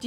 Do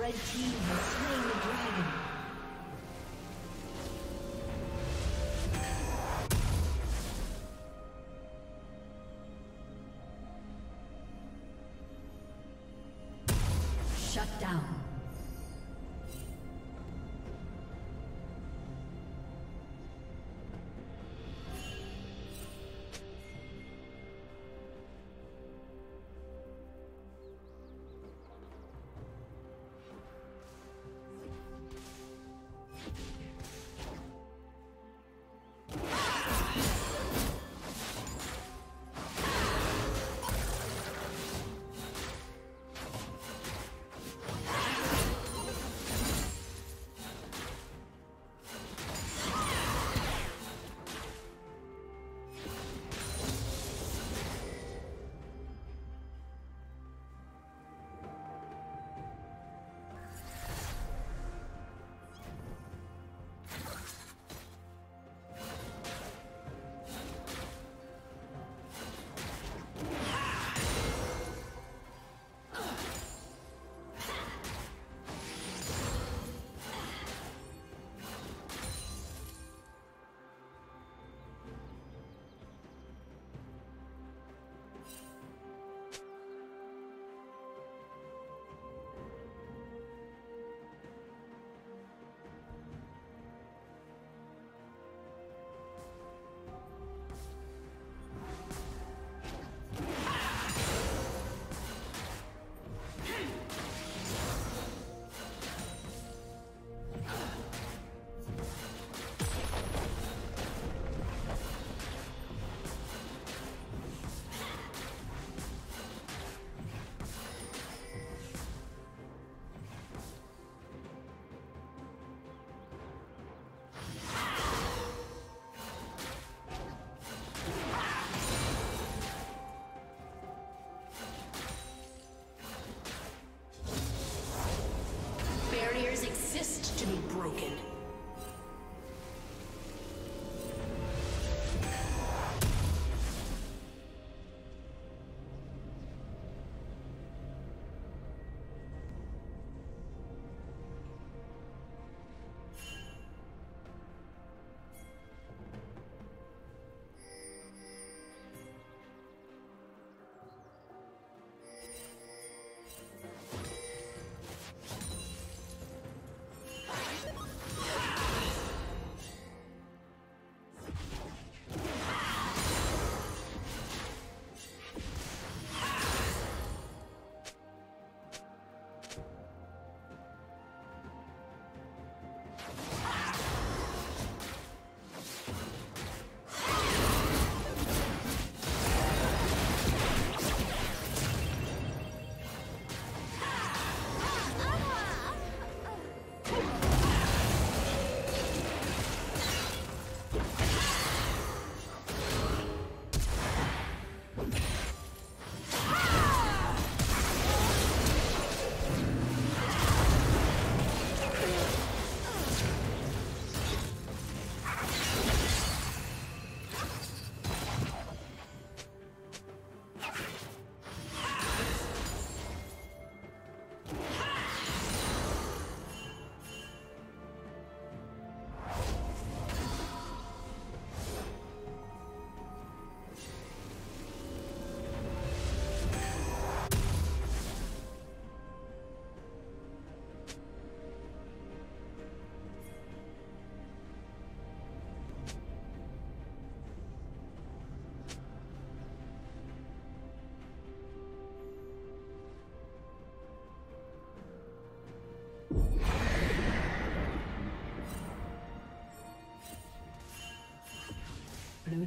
The team has slain the dragon. Blue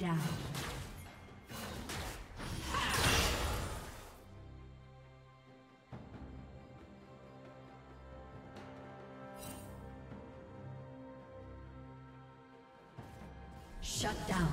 Down. Shut down.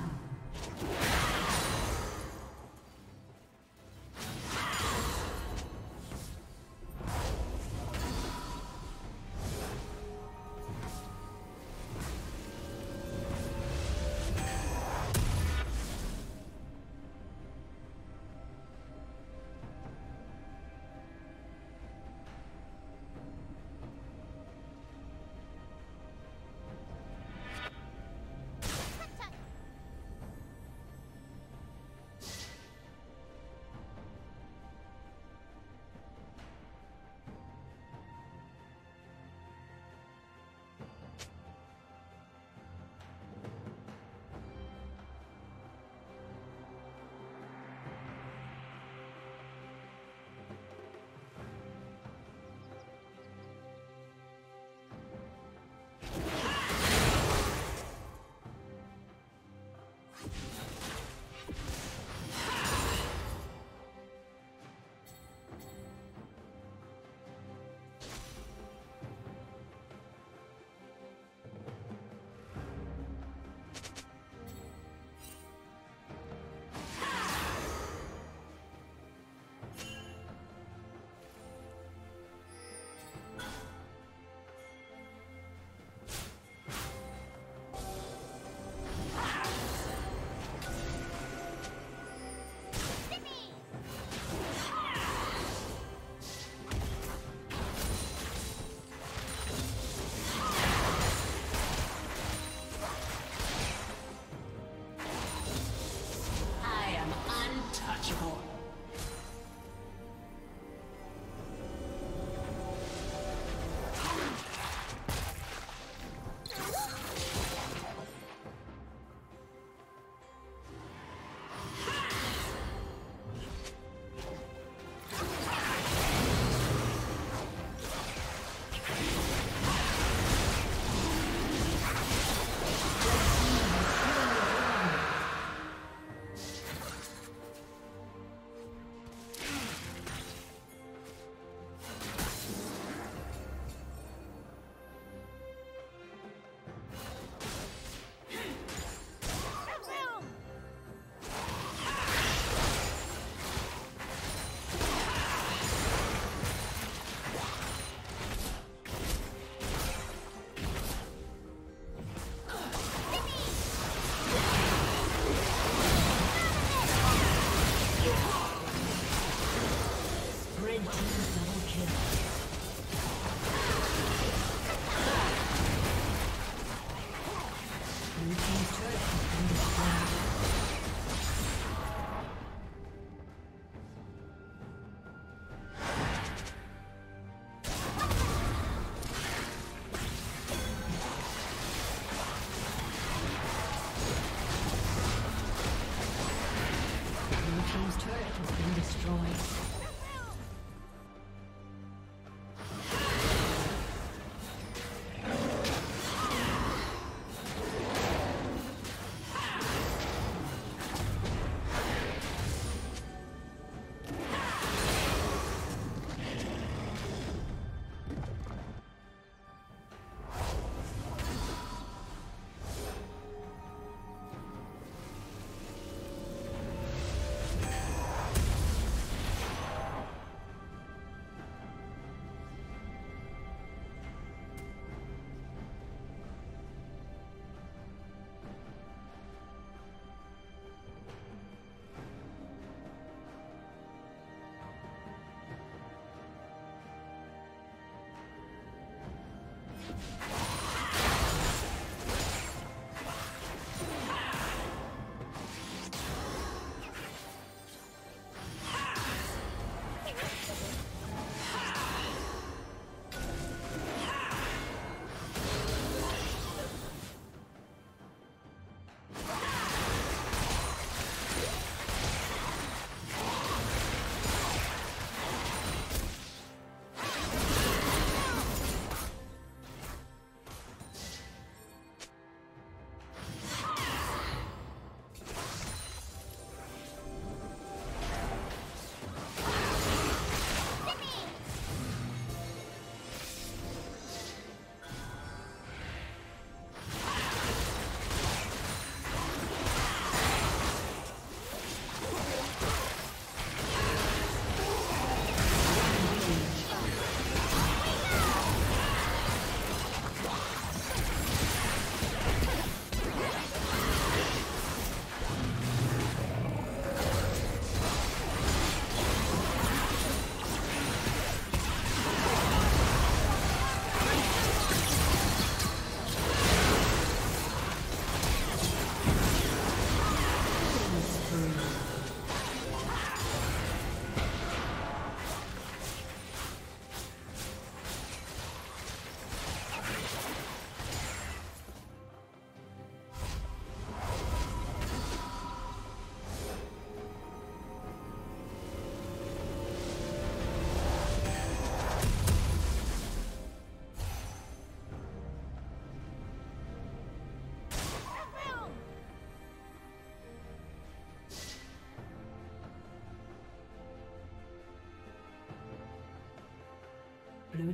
Blue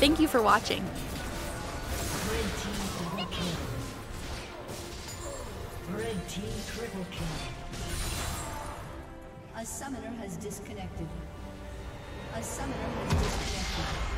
Thank you for watching. Red team double kill. Red team triple kill. A summoner has disconnected. A summoner has disconnected.